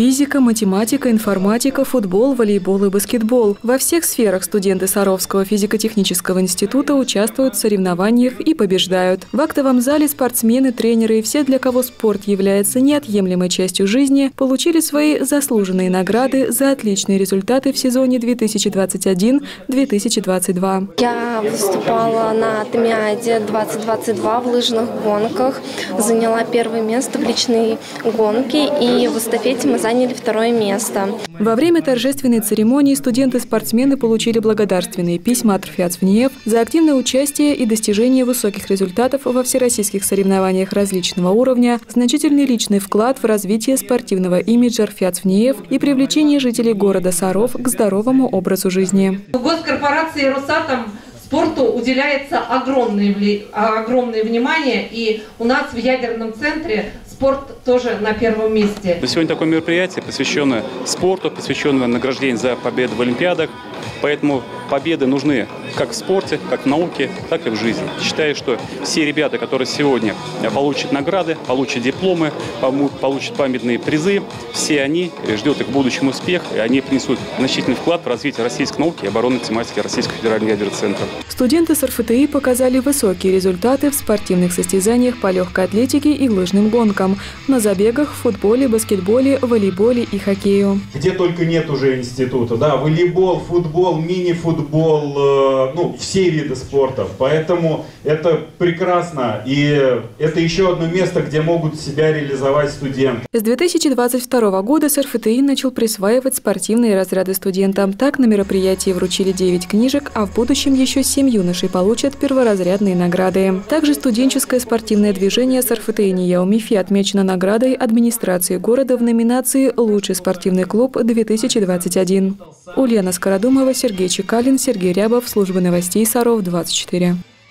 Физика, математика, информатика, футбол, волейбол и баскетбол. Во всех сферах студенты Саровского физико-технического института участвуют в соревнованиях и побеждают. В актовом зале спортсмены, тренеры и все, для кого спорт является неотъемлемой частью жизни, получили свои заслуженные награды за отличные результаты в сезоне 2021-2022. Я выступала на ТМИАДе 2022 в лыжных гонках, заняла первое место в личной гонке и в эстафете мы заняли второе место. Во время торжественной церемонии студенты-спортсмены получили благодарственные письма от РФИАЦ ВНИИЭФ за активное участие и достижение высоких результатов во всероссийских соревнованиях различного уровня, значительный личный вклад в развитие спортивного имиджа РФИАЦ ВНИИЭФ и привлечение жителей города Саров к здоровому образу жизни. В госкорпорации «Росатом» спорту уделяется огромное внимание, и у нас в ядерном центре спорт тоже на первом месте. Сегодня такое мероприятие, посвященное спорту, посвященное награждению за победы в Олимпиадах. Поэтому победы нужны как в спорте, как в науке, так и в жизни. Считаю, что все ребята, которые сегодня получат награды, получат дипломы, получат памятные призы, все они ждут их в будущем успех, и они принесут значительный вклад в развитие российской науки и оборонной тематики Российского федерального ядерного центра. Студенты СРФТИ показали высокие результаты в спортивных состязаниях по легкой атлетике и лыжным гонкам, на забегах, футболе, баскетболе, волейболе и хоккею. Где только нет уже института, да, волейбол, футбол, мини-футбол, ну, все виды спортов. Поэтому это прекрасно, и это еще одно место, где могут себя реализовать студенты. С 2022 года СРФТИ начал присваивать спортивные разряды студентам. Так, на мероприятии вручили 9 книжек, а в будущем еще 7 юношей получат перворазрядные награды. Также студенческое спортивное движение СРФТИ «Ни Яумифи» отмечено наградой администрации города в номинации «Лучший спортивный клуб 2021». Ульяна Скородумова, Сергей Чекали, Сергей Рябов, служба новостей Саров 24.